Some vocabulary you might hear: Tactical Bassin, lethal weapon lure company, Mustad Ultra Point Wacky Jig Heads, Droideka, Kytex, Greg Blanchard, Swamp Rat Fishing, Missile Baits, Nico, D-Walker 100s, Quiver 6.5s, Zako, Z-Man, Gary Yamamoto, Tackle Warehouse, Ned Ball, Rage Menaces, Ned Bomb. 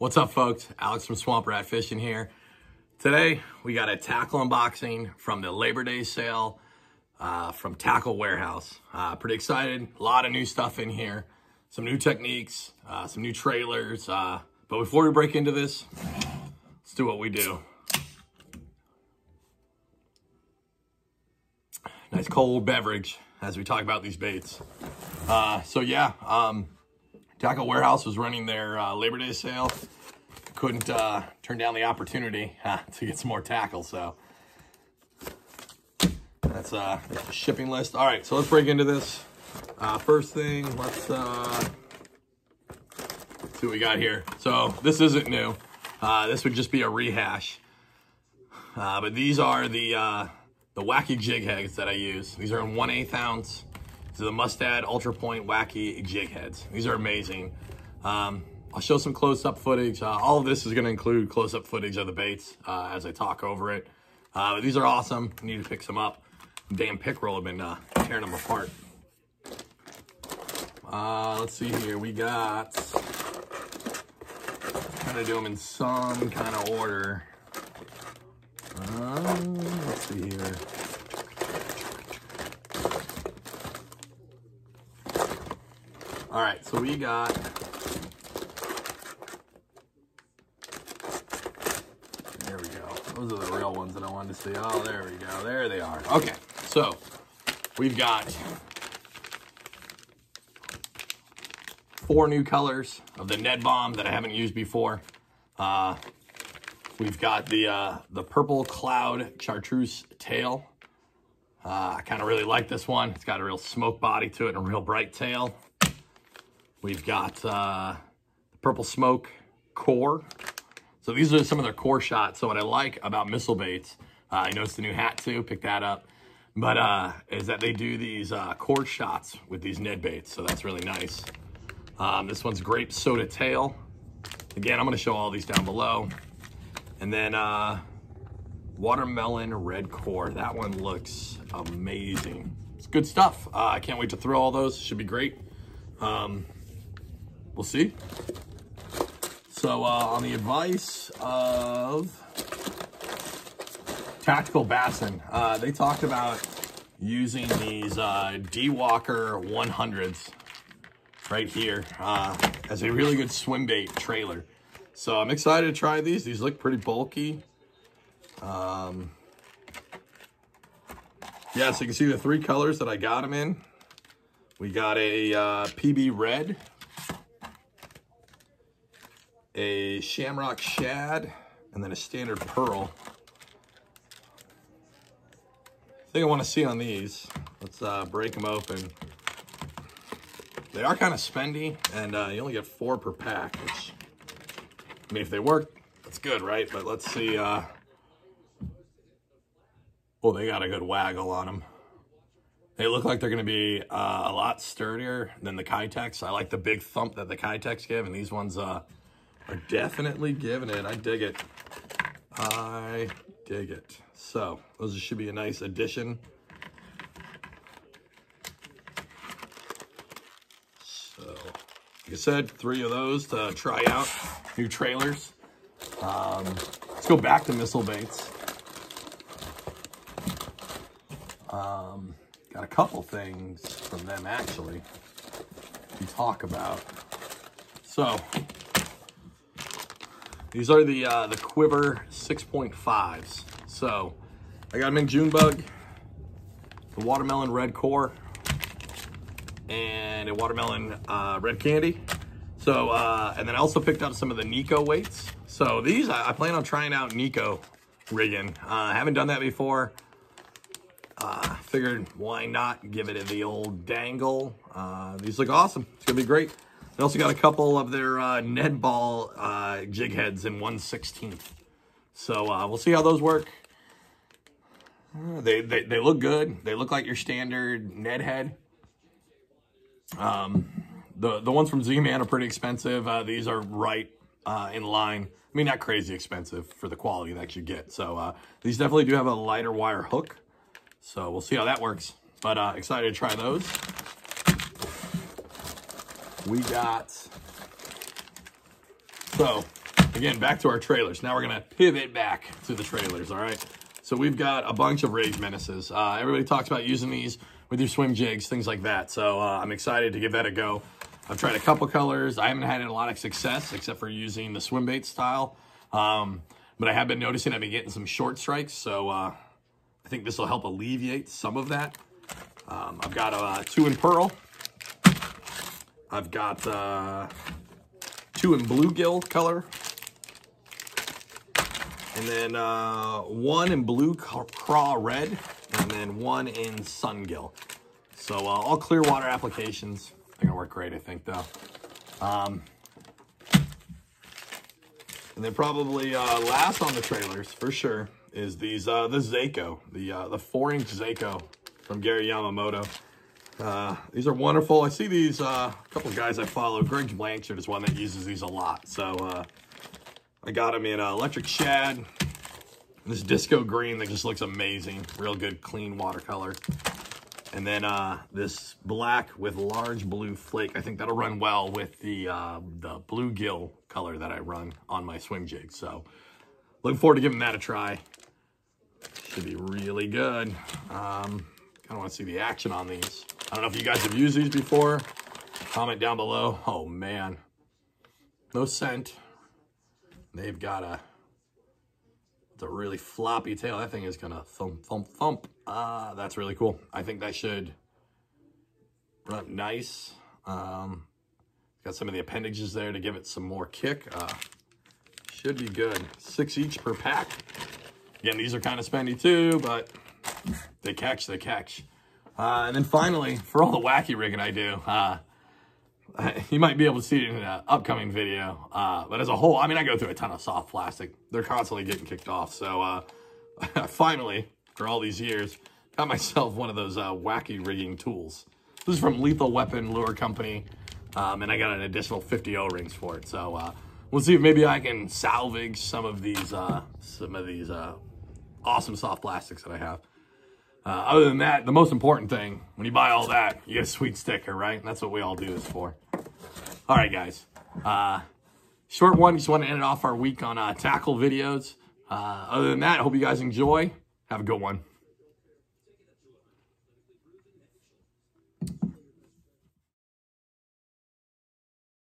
What's up, folks? Alex from Swamp Rat Fishing here. Today, we got a tackle unboxing from the Labor Day sale from Tackle Warehouse. Pretty excited. A lot of new stuff in here. Some new techniques, some new trailers. But before we break into this, let's do what we do. Nice cold beverage as we talk about these baits. Tackle Warehouse was running their Labor Day sale. Couldn't turn down the opportunity to get some more tackle, so that's the shipping list. All right, so let's break into this. First thing, let's see what we got here. So this isn't new. This would just be a rehash. But these are the wacky jig heads that I use. These are in 1/8 ounce. These are the Mustad Ultra Point Wacky Jig Heads. These are amazing. I'll show some close-up footage. All of this is going to include close-up footage of the baits as I talk over it. But these are awesome. I need to pick some up. Damn pickerel have been tearing them apart. Let's see here. We got... I'm going to do them in some kind of order. Let's see here. All right, so we got... There we go. Those are the real ones that I wanted to see. Oh, there we go. There they are. Okay, so we've got 4 new colors of the Ned Bomb that I haven't used before. We've got the Purple Cloud Chartreuse Tail. I kind of really like this one. It's got a real smoke body to it and a real bright tail. We've got the Purple Smoke Core. So these are some of their core shots. So what I like about Missile Baits, I noticed the new hat too, pick that up, but is that they do these core shots with these Ned Baits. So that's really nice. This one's Grape Soda Tail. Again, I'm gonna show all these down below. And then Watermelon Red Core. That one looks amazing. It's good stuff. I can't wait to throw all those. Should be great. We'll see. So on the advice of Tactical Bassin, they talked about using these D-Walker 100s right here as a really good swim bait trailer. So I'm excited to try these. These look pretty bulky. Yeah, so you can see the 3 colors that I got them in. We got a PB Red, a Shamrock Shad, and then a Standard Pearl. The thing I want to see on these, let's break them open. They are kind of spendy, and you only get 4 per pack, which, I mean, if they work, that's good, right? But let's see. Oh, they got a good waggle on them. They look like they're going to be a lot sturdier than the Kytex. I like the big thump that the Kytex give, and these ones are definitely giving it. I dig it. I dig it. So those should be a nice addition. So like I said, 3 of those to try out, new trailers. Let's go back to Missile Baits. Got a couple things from them, actually, to talk about. So these are the Quiver 6.5s. So I got them in Junebug, the Watermelon Red Core, and a Watermelon Red Candy. So, and then I also picked up some of the Nico weights. So these, I plan on trying out Nico rigging. I haven't done that before. Figured why not give it the old dangle. These look awesome. It's gonna be great. They also got a couple of their Ned Ball jig heads in 1/16. So we'll see how those work. They look good. They look like your standard Ned head. The ones from Z-Man are pretty expensive. These are right in line. I mean, not crazy expensive for the quality that you get. So these definitely do have a lighter wire hook. So we'll see how that works, but excited to try those. We got, so Again, back to our trailers. Now we're gonna pivot back to the trailers, all right? So we've got a bunch of Rage Menaces. Everybody talks about using these with your swim jigs, things like that. So I'm excited to give that a go. I've tried a couple colors. I haven't had a lot of success except for using the swim bait style. But I have been noticing I've been getting some short strikes. So I think this will help alleviate some of that. I've got two in pearl. I've got two in bluegill color. And then one in blue craw red. And then one in sungill. So all clear water applications. They're gonna work great, I think, though. And then probably last on the trailers for sure is these the Zako, the 4-inch Zako from Gary Yamamoto. These are wonderful. I see these a couple of guys I follow. Greg Blanchard is one that uses these a lot. So I got them in electric shad, this disco green that just looks amazing, real good clean watercolor. And then this black with large blue flake. I think that'll run well with the bluegill color that I run on my swim jig. So looking forward to giving that a try. Should be really good. Kind of want to see the action on these. I don't know if you guys have used these before. Comment down below. Oh, man. No scent. They've got a really floppy tail. That thing is gonna thump, thump, thump. That's really cool. I think that should run up nice. Got some of the appendages there to give it some more kick. Should be good. 6 each per pack. Again, these are kind of spendy too, but they catch, they catch. And then finally, for all the wacky rigging I do, you might be able to see it in an upcoming video, but as a whole, I mean, I go through a ton of soft plastic. They're constantly getting kicked off, so I finally, for all these years, got myself one of those wacky rigging tools. This is from Lethal Weapon Lure Company, and I got an additional 50 O-rings for it, so we'll see if maybe I can salvage some of these awesome soft plastics that I have. Other than that, the most important thing, when you buy all that, you get a sweet sticker, right? And that's what we all do this for. All right, guys. Short one. Just want to end it off our week on tackle videos. Other than that, I hope you guys enjoy. Have a good one.